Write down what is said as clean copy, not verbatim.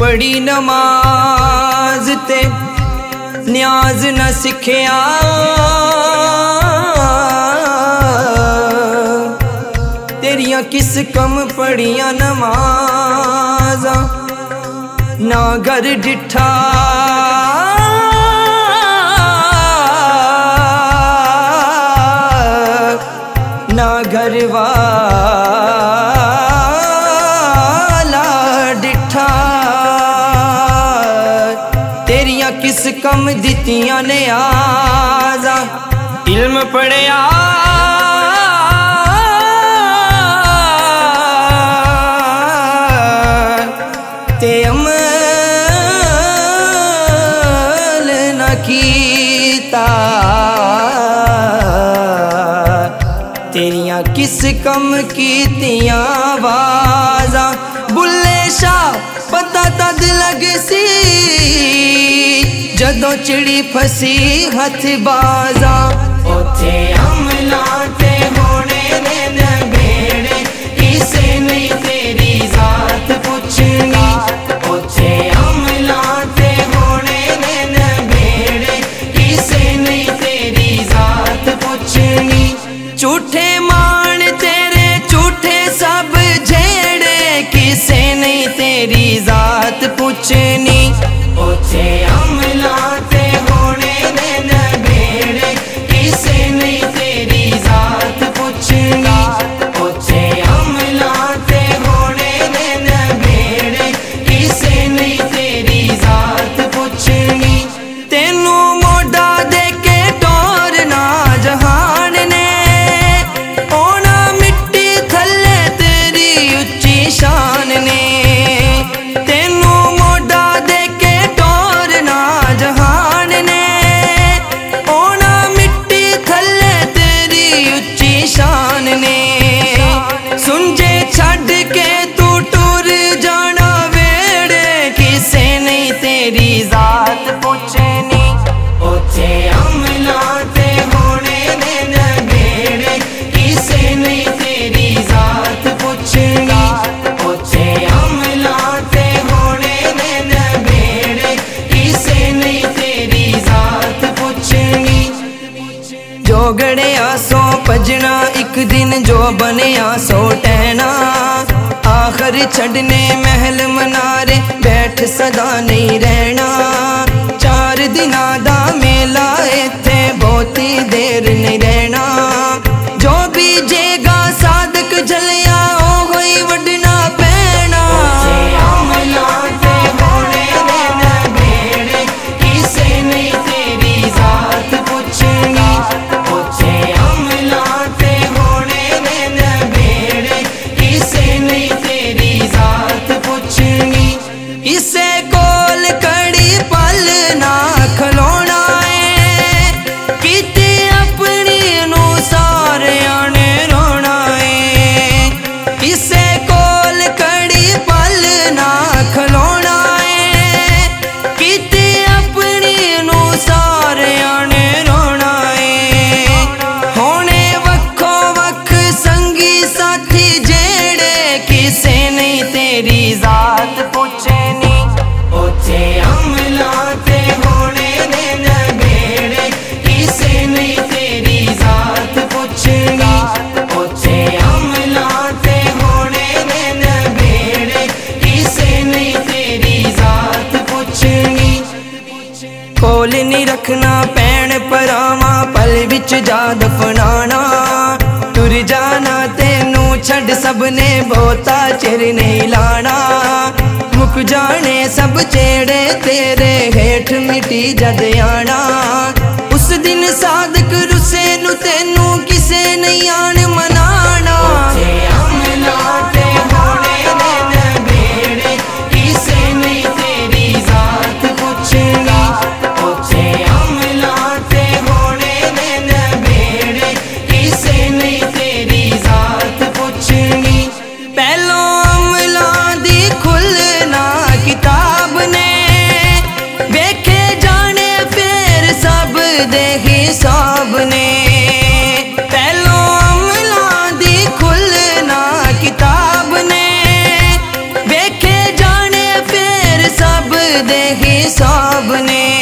पढ़ी नमाज ते न्याज न सिखया, तेरिया किस कम पढ़िया नमाजा, ना घर डिठा ना घर वाला डिठा, तेरिया किस कम दितिया ने आजा, इल्म पढ़िया ते अमल न कीता, तेरिया किस कम कीतिया वाजा, बुल्ले शाह पता तद लगसी, जदों चिड़ी फसी हथ बाजा। ओथे अमला ते होने ने नवेड़े, इसे नहीं तेरी जात पुछनी, ओथे अमला ते होने ने नवेड़े, इसे नहीं तेरी जात पुछनी, झूठे मान तेरे झूठे सब जेड़े, किसे नहीं तेरी जात पुछनी, ओथे अमला ते होने ने नवेड़े, किसे नहीं तेरी जात पुछनी, ओथे अमला ते होने ने नवेड़े, किसे नहीं तेरी जात पुछनी, तेनू मोड़ा दे के टोरना जहान ने, ओना मिट्टी थले तेरी उच्ची शान ने, तेरी जात पुछनी, ओथे अमला ते होने ने नवेड़े, किसे नहीं तेरी जात पुछनी, ओथे अमला ते होने ने नवेड़े, किसे नहीं तेरी जात पुछनी, जोगड़े आसो भजना एक दिन, जो बने आसो टहना, आखिर छड़ने महल मनारे बैठ सदा नहीं रहना, चार दिन दा मेला इत्थे बहुती देर नहीं रहना, जो भी जेगा साधक जलिया ओ होई वड़ना पैना, अमला ते होने ने नवेड़े, किसे नहीं तेरी जात पुछनी, ओथे अमला ते होने ने नवेड़े, किसे नहीं तेरी जात पुछनी, इसे कोल कड़ी पल ना खलोना है, किते अपनी नू सारिया ने रोना है, इसे कोल कड़ी पल ना खलोना है, किते अपनी नू सारिया ने रोना है, होने वक्खो वक्ख संगी साथी जेड़े, किसे नहीं तेरी जात पुछनी, ओथे अमला ते होने ने नवेड़े, किसे नहीं तेरी जात पुछनी, कोल नहीं रखना पैण परावा, पल विच जा दफनाना, तुर जाना तेनू छड़ सबने बहुता चिर नहीं लाना, मुक जाने सब चेड़े तेरे हेठ मिट्टी जद आना, उस दिन साधक रुसे नू तेनू किसे नहीं आन मनाना, ओथे अमला ते होने ने नवेड़े, किसे नहीं तेरी जात पुछनी, ओथे अमला ते होने ने नवेड़े, किसे नहीं तेरी जात पुछनी, पहलो अमला दी खुलना किताब ने, देखे जाने फिर सब दे हिसाब ने, पहलो अमला देही सबने।